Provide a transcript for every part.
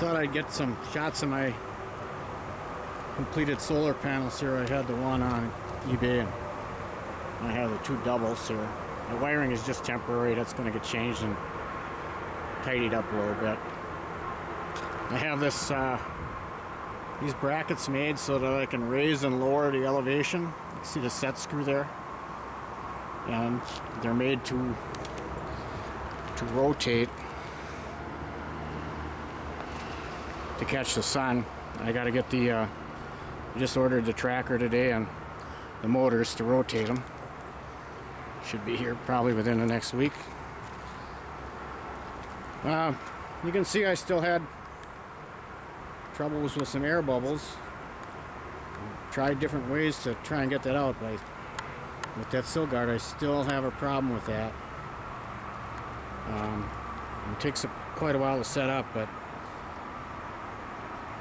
thought I'd get some shots of my completed solar panels here. I had the one on eBay and I have the two doubles here. The wiring is just temporary. That's going to get changed and tidied up a little bit. I have this these brackets made so that I can raise and lower the elevation. You can see the set screw there, and they're made to rotate to catch the sun. I got to get the just ordered the tracker today and the motors to rotate them. Should be here probably within the next week. You can see I still had troubles with some air bubbles. Tried different ways to try and get that out, but with that Sylgard I still have a problem with that. It takes quite a while to set up, but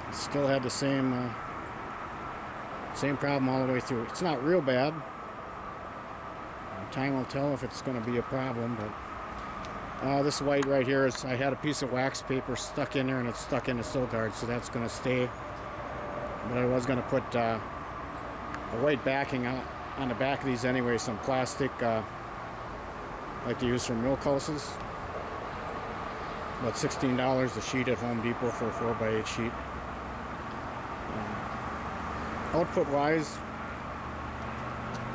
I still had the same problem all the way through. It's not real bad. Time will tell if it's going to be a problem, but this white right here is, I had a piece of wax paper stuck in there and it's stuck in the Sylgard, so that's going to stay. But I was going to put a white backing on the back of these anyway, some plastic like they use for milk houses. About $16 a sheet at Home Depot for a 4x8 sheet. Output wise,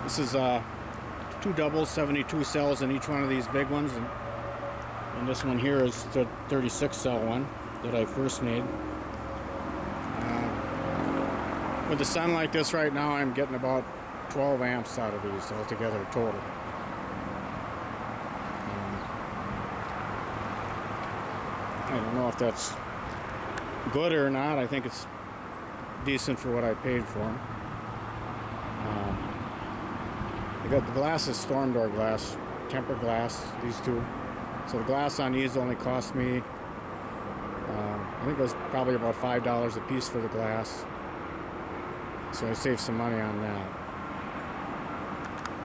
this is two doubles, 72 cells in each one of these big ones, and this one here is the 36 cell one that I first made. With the sun like this right now, I'm getting about 12 amps out of these altogether total. I don't know if that's good or not. I think it's decent for what I paid for them. I got the glass is storm door glass, tempered glass, these two. So the glass on these only cost me, I think it was probably about $5 a piece for the glass. So I saved some money on that.